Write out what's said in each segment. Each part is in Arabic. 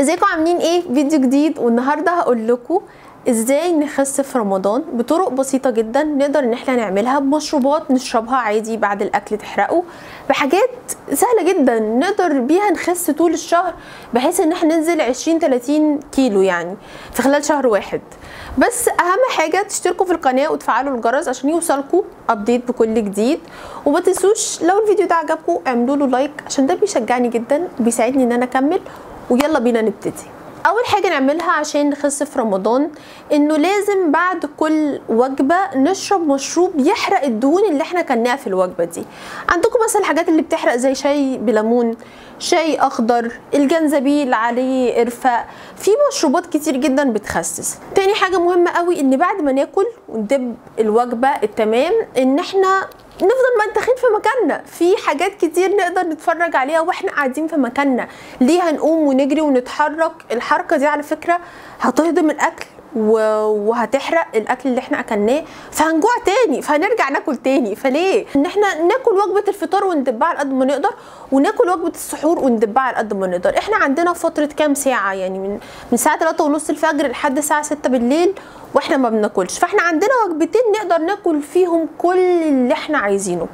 ازيكم عاملين ايه؟ فيديو جديد، والنهارده هقول لكم ازاي نخس في رمضان بطرق بسيطه جدا نقدر ان احنا نعملها، بمشروبات نشربها عادي بعد الاكل تحرقه، بحاجات سهله جدا نقدر بيها نخس طول الشهر، بحيث ان احنا ننزل 20-30 كيلو يعني في خلال شهر واحد. بس اهم حاجه تشتركوا في القناه وتفعلوا الجرس عشان يوصلكوا ابديت بكل جديد، وما تنسوش لو الفيديو ده عجبكم اعملوا له لايك عشان ده بيشجعني جدا وبيساعدني ان انا اكمل. ويلا بينا نبتدي. اول حاجه نعملها عشان نخس في رمضان انه لازم بعد كل وجبه نشرب مشروب يحرق الدهون اللي احنا كلناها في الوجبه دي. عندكم مثلا الحاجات اللي بتحرق زي شاي بليمون، شاي اخضر، الجنزبيل عليه قرفه، في مشروبات كتير جدا بتخسس. تاني حاجه مهمه قوي ان بعد ما ناكل وندب الوجبه التمام ان احنا نفضل منتخين في مكاننا. في حاجات كتير نقدر نتفرج عليها واحنا قاعدين في مكاننا، ليه هنقوم ونجري ونتحرك؟ الحركة دي على فكرة هتهضم الاكل وهتحرق الاكل اللي احنا اكلناه، فهنجوع تاني فهنرجع ناكل تاني. فليه ان احنا ناكل وجبه الفطار وندبها على قد ما نقدر، وناكل وجبه السحور وندبها على قد ما نقدر. احنا عندنا فتره كام ساعه يعني من الساعه 3:30 الفجر لحد الساعه 6 بالليل واحنا ما بناكلش، فاحنا عندنا وجبتين نقدر ناكل فيهم كل اللي احنا عايزينه.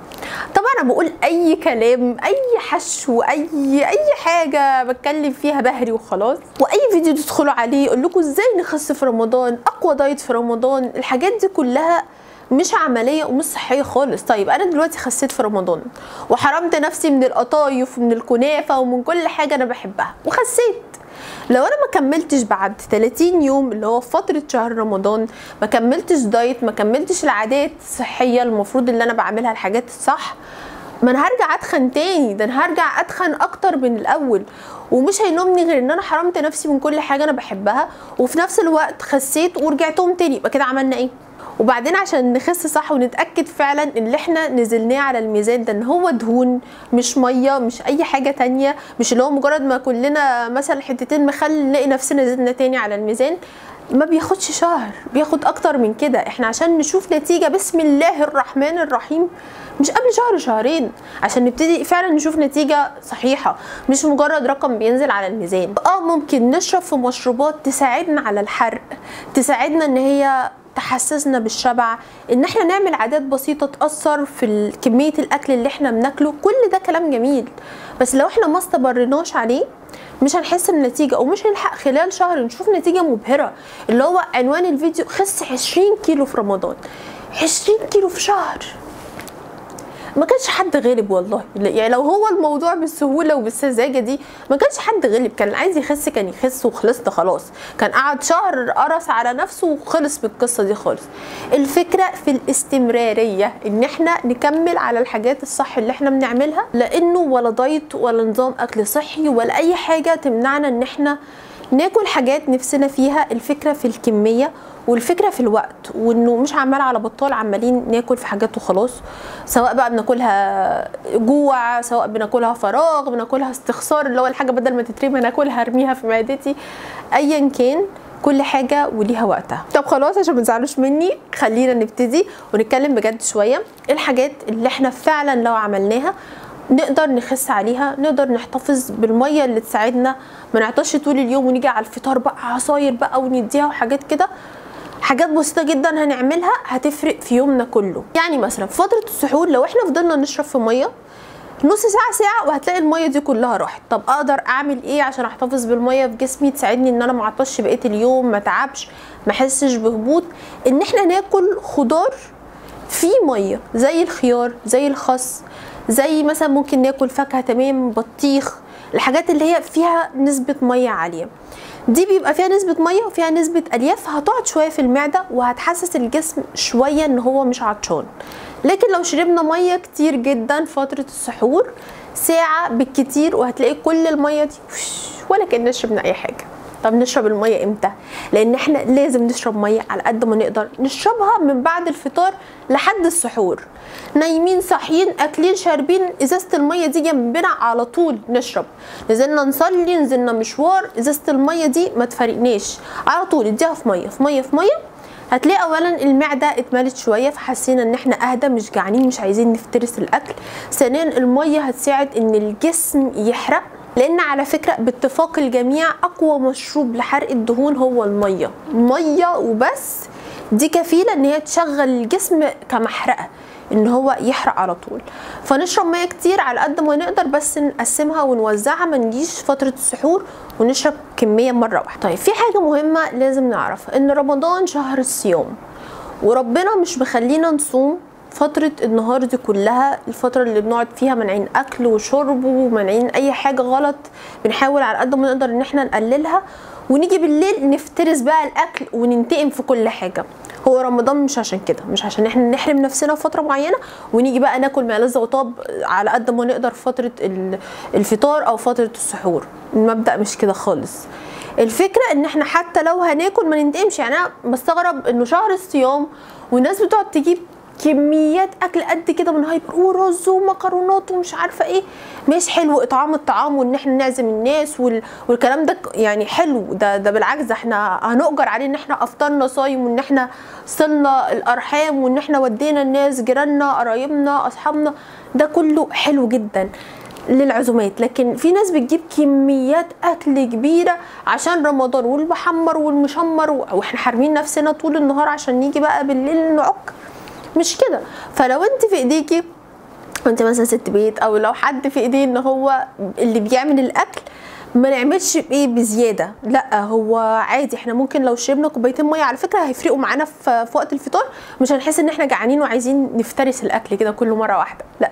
طبعا انا بقول اي كلام، اي حشو، اي حاجه بتكلم فيها بهري وخلاص، واي فيديو تدخلوا عليه يقول لكم ازاي نخس في رمضان، اقوى دايت في رمضان، الحاجات دي كلها مش عمليه ومش صحيه خالص. طيب انا دلوقتي خسيت في رمضان وحرمت نفسي من القطايف ومن الكنافه ومن كل حاجه انا بحبها وخسيت، لو انا ما كملتش بعد 30 يوم اللي هو فتره شهر رمضان، ما كملتش دايت، ما كملتش العادات الصحيه المفروض اللي انا بعملها، الحاجات الصح، ما انا هرجع اتخن تاني. ده انا هرجع اتخن اكتر من الاول، ومش هيلومني غير ان انا حرمت نفسي من كل حاجه انا بحبها، وفي نفس الوقت خسيت ورجعتهم تاني. يبقى كده عملنا ايه؟ وبعدين عشان نخس صح ونتاكد فعلا ان اللي احنا نزلناه على الميزان ده ان هو دهون مش ميه، مش اي حاجه تانيه، مش اللي هو مجرد ما كلنا مثلا حتتين مخلل نلاقي نفسنا زدنا تاني على الميزان، ما بياخدش شهر، بياخد اكتر من كده. احنا عشان نشوف نتيجه بسم الله الرحمن الرحيم مش قبل شهر شهرين، عشان نبتدي فعلا نشوف نتيجه صحيحه، مش مجرد رقم بينزل على الميزان. ممكن نشرب في مشروبات تساعدنا على الحرق، تساعدنا ان هي تحسسنا بالشبع، ان احنا نعمل عادات بسيطه تاثر في كميه الاكل اللي احنا بناكله. كل ده كلام جميل، بس لو احنا ما استمرناش عليه مش هنحس بنتيجه، او مش هنلحق خلال شهر نشوف نتيجه مبهره. اللي هو عنوان الفيديو خس 20 كيلو في رمضان، 20 كيلو في شهر، ما كانش حد غالب والله. يعني لو هو الموضوع بالسهوله وبالسذاجه دي ما كانش حد غالب، كان عايز يخس كان يخس وخلصت خلاص، كان قعد شهر قرص على نفسه وخلص بالقصه دي خالص. الفكره في الاستمراريه، ان احنا نكمل على الحاجات الصح اللي احنا بنعملها، لانه ولا دايت ولا نظام اكل صحي ولا اي حاجه تمنعنا ان احنا ناكل حاجات نفسنا فيها. الفكره في الكميه والفكره في الوقت، وانه مش عمال على بطال عمالين ناكل في حاجات وخلاص، سواء بقى بناكلها جوع، سواء بناكلها فراغ، بناكلها استخسار، اللي هو الحاجه بدل ما تترمي ناكلها ارميها في معدتي، ايا كان كل حاجه وليها وقتها. طب خلاص عشان ما تزعلوش مني خلينا نبتدي ونتكلم بجد شويه الحاجات اللي احنا فعلا لو عملناها نقدر نخس عليها، نقدر نحتفظ بالميه اللي تساعدنا ما نعطش طول اليوم ونيجي على الفطار بقى عصاير بقى ونديها وحاجات كده. حاجات بسيطه جدا هنعملها هتفرق في يومنا كله. يعني مثلا في فتره السحور لو احنا فضلنا نشرب في ميه نص ساعه ساعه وهتلاقي الميه دي كلها راحت. طب اقدر اعمل ايه عشان احتفظ بالميه في جسمي تساعدني ان انا ما اعطش بقيه اليوم، ما اتعبش، ما احسش بهبوط؟ ان احنا ناكل خضار في ميه، زي الخيار، زي الخس، زي مثلا ممكن ناكل فاكهه، تمام، بطيخ، الحاجات اللي هي فيها نسبه ميه عاليه دي بيبقى فيها نسبه ميه وفيها نسبه الياف، هتقعد شويه في المعده وهتحسس الجسم شويه ان هو مش عطشان. لكن لو شربنا ميه كتير جدا فتره السحور ساعه بالكتير وهتلاقي كل الميه دي ولا كأننا شربنا اي حاجه. طب نشرب الميه امتى؟ لان احنا لازم نشرب ميه على قد ما نقدر، نشربها من بعد الفطار لحد السحور، نايمين صاحيين اكلين شاربين، ازازه الميه دي جنبنا على طول نشرب. نزلنا نصلي، نزلنا مشوار، ازازه الميه دي ما تفارقناش، على طول اديها في ميه في ميه في ميه. هتلاقي اولا المعده اتملت شويه فحسينا ان احنا اهدى، مش جعانين، مش عايزين نفترس الاكل. ثانيا الميه هتساعد ان الجسم يحرق لأن على فكرة باتفاق الجميع أقوى مشروب لحرق الدهون هو المية. مية وبس دي كفيلة إن هي تشغل الجسم كمحرقة إن هو يحرق على طول. فنشرب مية كتير على قد ما نقدر، بس نقسمها ونوزعها، ما نجيش فترة السحور ونشرب كمية مرة واحدة. طيب في حاجة مهمة لازم نعرفها، إن رمضان شهر الصيام، وربنا مش بيخلينا نصوم فترة النهار دي كلها، الفترة اللي بنقعد فيها مانعين اكل وشرب ومانعين اي حاجة غلط، بنحاول على قد ما نقدر ان احنا نقللها، ونيجي بالليل نفترس بقى الاكل وننتقم في كل حاجة. هو رمضان مش عشان كده، مش عشان احنا نحرم نفسنا في فترة معينة ونيجي بقى ناكل ما لذ وطاب على قد ما نقدر في فترة الفطار او فترة السحور. المبدأ مش كده خالص. الفكرة ان احنا حتى لو هناكل ما ننتقمش. يعني انا بستغرب انه شهر الصيام والناس بتقعد تجيب كميات اكل قد كده من هايبر ورز ومكرونات ومش عارفه ايه. مش حلو اطعام الطعام وان احنا نعزم الناس والكلام ده، يعني حلو ده بالعكس احنا هنؤجر عليه ان احنا افطرنا صايم وان احنا صلنا الارحام وان احنا ودينا الناس جيراننا قرايبنا اصحابنا، ده كله حلو جدا للعزومات. لكن في ناس بتجيب كميات اكل كبيره عشان رمضان والمحمر والمشمر واحنا حارمين نفسنا طول النهار عشان نيجي بقى بالليل نعك. مش كده. فلو انت في ايديكي وانت مثلا ست بيت او لو حد في ايديه ان هو اللي بيعمل الاكل، ما نعملش بايه بزياده، لا هو عادي احنا ممكن لو شربنا كوبايتين ميه على فكره هيفرقوا معانا في وقت الفطار، مش هنحس ان احنا جعانين وعايزين نفترس الاكل كده كل مره واحده، لا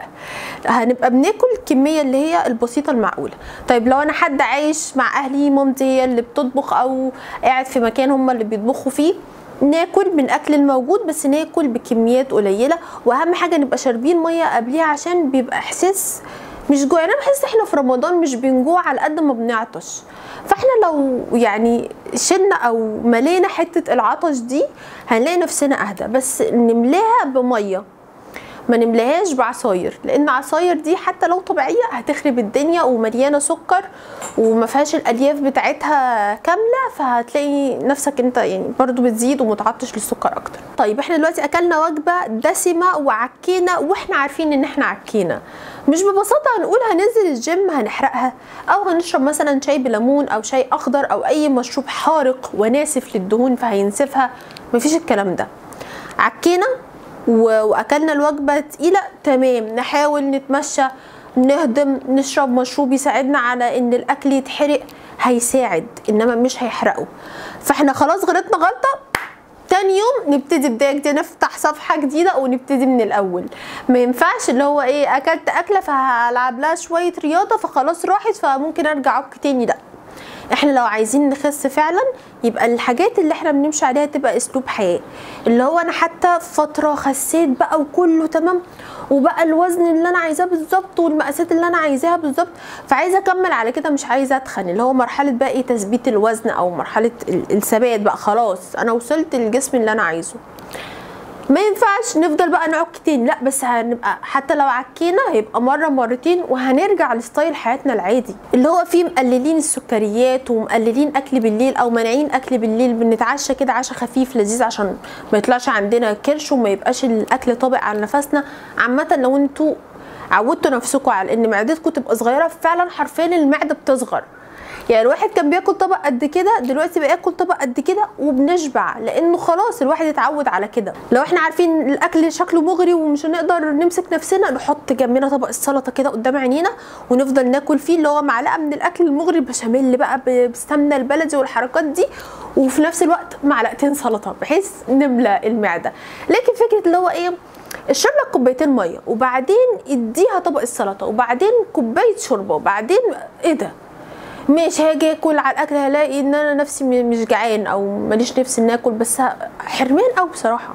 هنبقى بناكل الكميه اللي هي البسيطه المعقوله. طيب لو انا حد عايش مع اهلي، مامتي هي اللي بتطبخ او قاعد في مكان هم اللي بيطبخوا فيه، ناكل من اكل الموجود بس ناكل بكميات قليله، واهم حاجه نبقى شاربين ميه قبليها عشان بيبقى احساس مش جوع. انا بحس احنا في رمضان مش بنجوع على قد ما بنعطش، فاحنا لو يعني شلنا او ملينا حته العطش دي هنلاقي نفسنا اهدى، بس نملاها بميه ما نملاهاش بعصاير، لان عصاير دي حتى لو طبيعيه هتخرب الدنيا ومليانه سكر وما فيهاش الالياف بتاعتها كامله، فهتلاقي نفسك انت يعني برضو بتزيد ومتعطش للسكر اكتر. طيب احنا دلوقتي اكلنا وجبه دسمه وعكينا واحنا عارفين ان احنا عكينا، مش ببساطه هنقول هننزل الجيم هنحرقها او هنشرب مثلا شاي بليمون او شاي اخضر او اي مشروب حارق وناسف للدهون فهينسفها، مفيش الكلام ده. عكينا واكلنا الوجبه تقيله، تمام نحاول نتمشى نهضم نشرب مشروب يساعدنا على ان الاكل يتحرق، هيساعد انما مش هيحرقه. فاحنا خلاص غلطنا غلطه، تاني يوم نبتدي بدايه جديده، نفتح صفحه جديده ونبتدي من الاول. ما ينفعش اللي هو ايه اكلت اكله فهلعب لها شويه رياضه فخلاص راحت فممكن ارجع اعك تاني، لا احنا لو عايزين نخس فعلا يبقى الحاجات اللي احنا بنمشي عليها تبقى اسلوب حياه، اللي هو انا حتى فتره خسيت بقى وكله تمام وبقى الوزن اللي انا عايزاه بالظبط والمقاسات اللي انا عايزاها بالظبط، فعايزه اكمل على كده مش عايزه اتخن، اللي هو مرحله بقى ايه تثبيت الوزن او مرحله الثبات بقى، خلاص انا وصلت للجسم اللي انا عايزه. ما ينفعش نفضل بقى نعك تاني، لا بس هنبقى حتى لو عكينا هيبقى مره مرتين وهنرجع لستايل حياتنا العادي اللي هو فيه مقللين السكريات ومقللين اكل بالليل او مانعين اكل بالليل، بنتعشى كده عشا خفيف لذيذ عشان ما يطلعش عندنا كرش وما يبقاش الاكل طابق على نفسنا. عامه لو انتوا عودتوا نفسكم على ان معدتكم تبقى صغيره، فعلا حرفيا المعده بتصغر، يعني الواحد كان بياكل طبق قد كده دلوقتي بقى ياكل طبق قد كده وبنشبع، لانه خلاص الواحد اتعود على كده. لو احنا عارفين الاكل شكله مغري ومش هنقدر نمسك نفسنا، نحط جنبنا طبق السلطه كده قدام عينينا ونفضل ناكل فيه، اللي هو معلقه من الاكل المغري بشاميل بقى بالسمنه البلدي والحركات دي، وفي نفس الوقت معلقتين سلطه بحيث نملى المعده. لكن فكره اللي هو ايه اشرب لك كوبايتين ميه وبعدين اديها طبق السلطه وبعدين كوبايه شوربه وبعدين ايه ده، مش هاجي اكل على الاكل هلاقي ان انا نفسي مش جعان او ماليش نفسي ان اكل، بس حرمان او بصراحه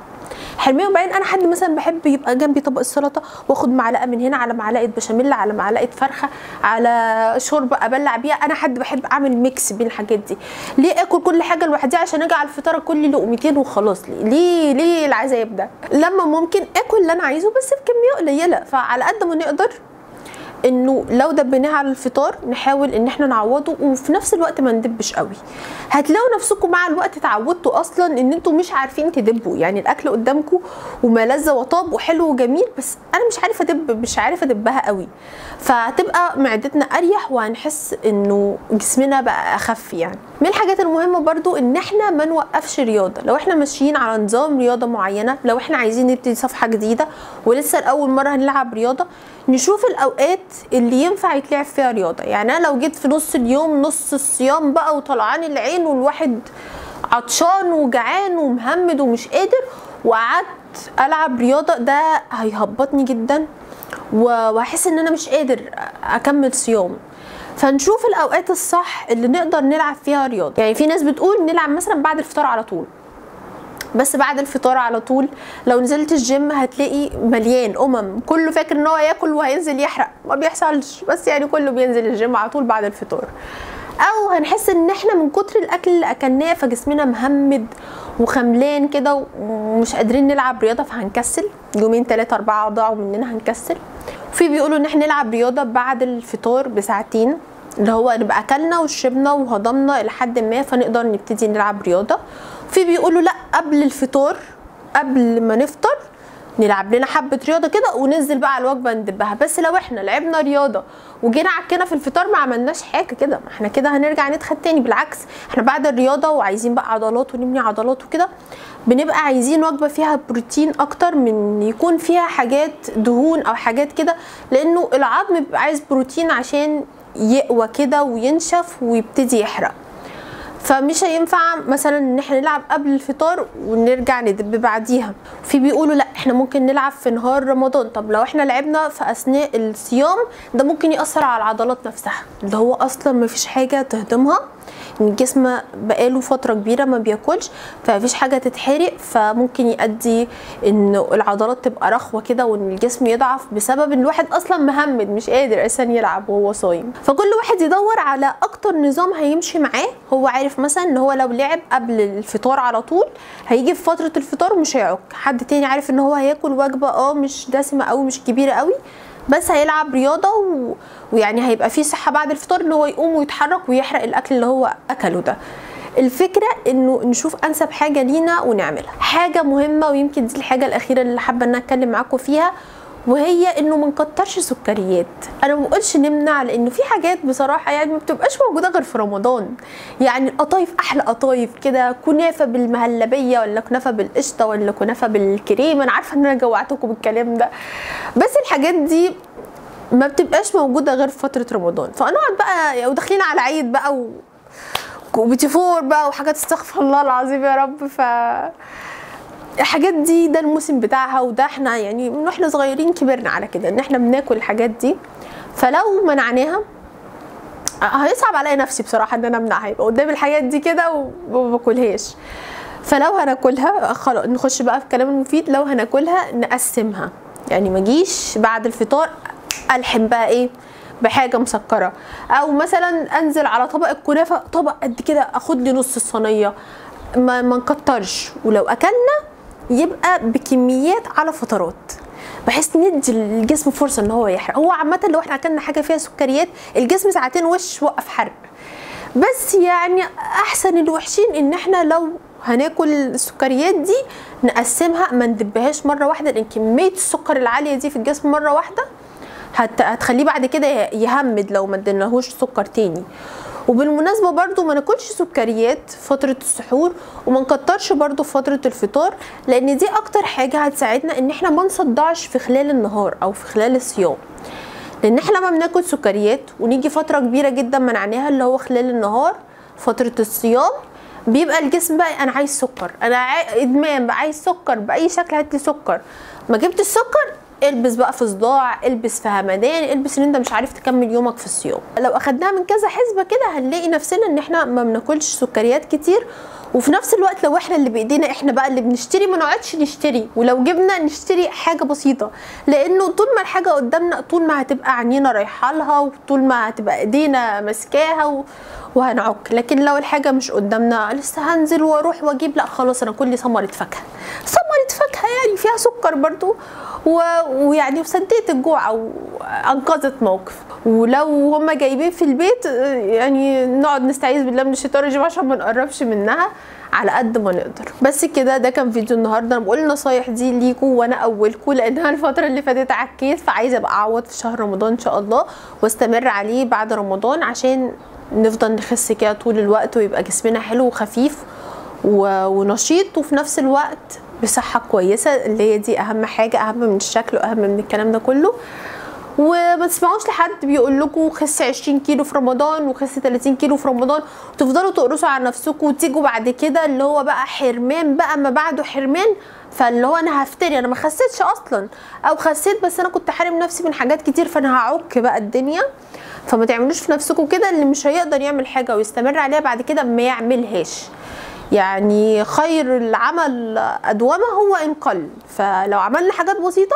حرمان. وبعدين انا حد مثلا بحب يبقى جنبي طبق السلطه واخد معلقه من هنا على معلقه بشاميل على معلقه فرخه على شوربه ابلع بيها، انا حد بحب اعمل ميكس بين الحاجات دي. ليه اكل كل حاجه لوحدها عشان اجي على الفطار كل لقمتين وخلاص؟ ليه العذاب ده لما ممكن اكل اللي انا عايزه بس بكميه قليله؟ فعلى قد ما نقدر انه لو دبناه على الفطار نحاول ان احنا نعوضه وفي نفس الوقت ما ندبش قوي. هتلاقوا نفسكم مع الوقت اتعودتوا اصلا ان انتوا مش عارفين تدبوا، يعني الاكل قدامكم وما لذ وطاب وحلو وجميل، بس انا مش عارفه ادب، مش عارفه ادبها قوي، فهتبقى معدتنا اريح وهنحس انه جسمنا بقى اخف. يعني من الحاجات المهمه برضو ان احنا ما نوقفش رياضه. لو احنا ماشيين على نظام رياضه معينه، لو احنا عايزين نبتدي صفحه جديده ولسه اول مره هنلعب رياضه، نشوف الاوقات اللي ينفع يتلعب فيها رياضه. يعني انا لو جيت في نص اليوم، نص الصيام بقى وطلعان العين والواحد عطشان وجعان ومهمد ومش قادر، وقعدت العب رياضه، ده هيهبطني جدا وهحس ان انا مش قادر اكمل صيام. فنشوف الاوقات الصح اللي نقدر نلعب فيها رياضه. يعني في ناس بتقول نلعب مثلا بعد الفطار على طول، بس بعد الفطار على طول لو نزلت الجيم هتلاقي مليان كله فاكر ان هو ياكل وهينزل يحرق، ما بيحصلش، بس يعني كله بينزل الجيم على طول بعد الفطار. او هنحس ان احنا من كتر الاكل اللي اكلناه فجسمنا مهمد وخملان كده ومش قادرين نلعب رياضه، فهنكسل يومين 3 4 ضاعوا مننا هنكسل. وفي بيقولوا ان احنا نلعب رياضه بعد الفطار بساعتين، اللي هو نبقى اكلنا وشربنا وهضمنا الى حد ما فنقدر نبتدي نلعب رياضه. في بيقولوا لا، قبل الفطار قبل ما نفطر نلعب لنا حبه رياضه كده وننزل بقى على الوجبه ندبها. بس لو احنا لعبنا رياضه وجينا عكنا في الفطار ما عملناش حاجه كده، ما احنا كده هنرجع نتخن تاني. بالعكس احنا بعد الرياضه وعايزين بقى عضلات ونبني عضلات وكده، بنبقى عايزين وجبه فيها بروتين اكتر من يكون فيها حاجات دهون او حاجات كده، لانه العظم بيبقى عايز بروتين عشان يقوى كده وينشف ويبتدي يحرق. فمش هينفع مثلا ان احنا نلعب قبل الفطار ونرجع ندب بعديها. في بيقولوا لا، احنا ممكن نلعب في نهار رمضان. طب لو احنا لعبنا في اثناء الصيام ده ممكن يأثر على العضلات نفسها، اللي هو اصلا مفيش حاجه تهضمها، الجسم بقاله فتره كبيره ما بياكلش فمفيش حاجه تتحرق، فممكن يؤدي ان العضلات تبقى رخوه كده وان الجسم يضعف بسبب ان الواحد اصلا مهمد مش قادر اساسا يلعب وهو صايم. فكل واحد يدور على اكتر نظام هيمشي معاه. هو عارف مثلا ان هو لو لعب قبل الفطار على طول هيجي في فتره الفطار ومش هيعك. حد تاني عارف ان هو هياكل وجبه مش دسمه قوي مش كبيره قوي، بس هيلعب رياضه ويعني هيبقى فيه صحه بعد الفطار ان هو يقوم ويتحرك ويحرق الاكل اللي هو اكله ده. الفكره انه نشوف انسب حاجه لينا ونعملها. حاجه مهمه ويمكن دي الحاجه الاخيره اللي حابه ان انا اتكلم معاكم فيها، وهي انه ما نكترش سكريات. انا ما بقولش نمنع، لانه في حاجات بصراحه يعني ما بتبقاش موجوده غير في رمضان. يعني القطايف، احلى قطايف كده، كنافه بالمهلبيه ولا كنافه بالقشطه ولا كنافه بالكريمه. انا عارفه ان انا جوعتكم بالكلام ده، بس الحاجات دي ما بتبقاش موجوده غير في فتره رمضان. فنقعد بقى وداخلين على عيد بقى وبتفور بقى وحاجات استغفر الله العظيم يا رب. الحاجات دي ده الموسم بتاعها، وده احنا يعني من واحنا صغيرين كبرنا على كده ان احنا بناكل الحاجات دي. فلو منعناها هيصعب عليا نفسي بصراحه ان انا امنعها، يبقى قدامي الحاجات دي كده وما باكلهاش. فلو هناكلها خلاص نخش بقى في الكلام المفيد. لو هناكلها نقسمها، يعني ما اجيش بعد الفطار الحم بقى بحاجه مسكره، او مثلا انزل على طبق الكنافه طبق قد كده اخد لي نص الصينيه. ما نكترش، ولو اكلنا يبقى بكميات على فترات بحيث ندي الجسم فرصه ان هو يحرق. هو عامه لو احنا اكلنا حاجه فيها سكريات الجسم ساعتين وقف حرق، بس يعني احسن الوحشين ان احنا لو هناكل السكريات دي نقسمها، ما ندبهاش مره واحده، لان كميه السكر العاليه دي في الجسم مره واحده هتخليه بعد كده يهمد لو ما اديناهوش سكر تاني. وبالمناسبه برضو ما ناكلش سكريات فتره السحور، وما نكترش برضو فتره الفطار، لان دي اكتر حاجه هتساعدنا ان احنا ما نصدعش في خلال النهار او في خلال الصيام. لان احنا لما بناكل سكريات ونيجي فتره كبيره جدا منعناها اللي هو خلال النهار فتره الصيام، بيبقى الجسم بقى انا عايز سكر، انا ادمان بقى، عايز سكر باي شكل، هات لي سكر. ما جبت السكر البس بقى في صداع، البس في همدان، البس ان انت مش عارف تكمل يومك في الصيام. لو اخدناها من كذا حسبه كده هنلاقي نفسنا ان احنا ما بناكلش سكريات كتير، وفي نفس الوقت لو احنا اللي بايدينا احنا بقى اللي بنشتري ما نقعدش نشتري، ولو جبنا نشتري حاجه بسيطه، لانه طول ما الحاجه قدامنا طول ما هتبقى عينينا رايحه لها وطول ما هتبقى ايدينا ماسكاها وهنعك. لكن لو الحاجه مش قدامنا لسه هنزل واروح واجيب، لا خلاص انا كل ثمره فاكهه يعني فيها سكر برضو، ويعني وسديت الجوع او انقذت موقف. ولو هم جايبين في البيت يعني نقعد نستعيذ بالله من الشيطان الرجيم عشان ما نقربش منها على قد ما نقدر. بس كده، ده كان فيديو النهارده. انا بقول النصايح دي ليكوا وانا اولكوا، لانها الفتره اللي فاتت عكيت، فعايزه ابقى اعوض في شهر رمضان ان شاء الله واستمر عليه بعد رمضان عشان نفضل نخس كده طول الوقت، ويبقى جسمنا حلو وخفيف ونشيط، وفي نفس الوقت بصحه كويسه اللي هي دي اهم حاجه، اهم من الشكل واهم من الكلام ده كله. وما تسمعوش لحد بيقول لكم خس 20 كيلو في رمضان وخس 30 كيلو في رمضان، وتفضلوا تقرصوا على نفسكم وتيجوا بعد كده اللي هو بقى حرمان، بقى ما بعده حرمان، فاللي هو انا هفتري انا ما خسيتش اصلا، او خسيت بس انا كنت حارم نفسي من حاجات كتير، فانا هعك بقى الدنيا. فما تعملوش في نفسكم كده. اللي مش هيقدر يعمل حاجه ويستمر عليها بعد كده ما يعملهاش، يعني خير العمل ادومه هو ان قل. فلو عملنا حاجات بسيطه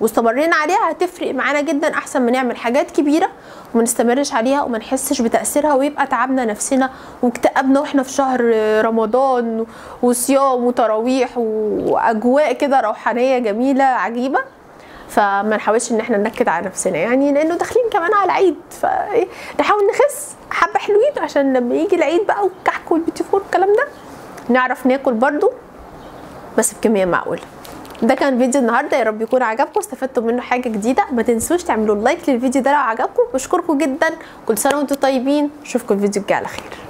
واستمرينا عليها هتفرق معانا جدا، احسن ما نعمل حاجات كبيره وما نستمرش عليها وما نحسش بتاثيرها، ويبقى تعبنا نفسنا واكتئبنا واحنا في شهر رمضان وصيام وتراويح واجواء كده روحانيه جميله عجيبه. فما نحاولش ان احنا ننكد على نفسنا، يعني لانه داخلين كمان على العيد، فنحاول نخس حبه حلوين عشان لما يجي العيد بقى والكحك والبيتيفور والكلام ده نعرف ناكل برضو بس بكميه معقوله. ده كان فيديو النهارده، يا رب يكون عجبكم واستفدتوا منه حاجه جديده. ما تنسوش تعملوا لايك للفيديو ده لو عجبكم، بشكركم جدا، كل سنه وانتم طيبين، اشوفكم الفيديو الجاي على خير.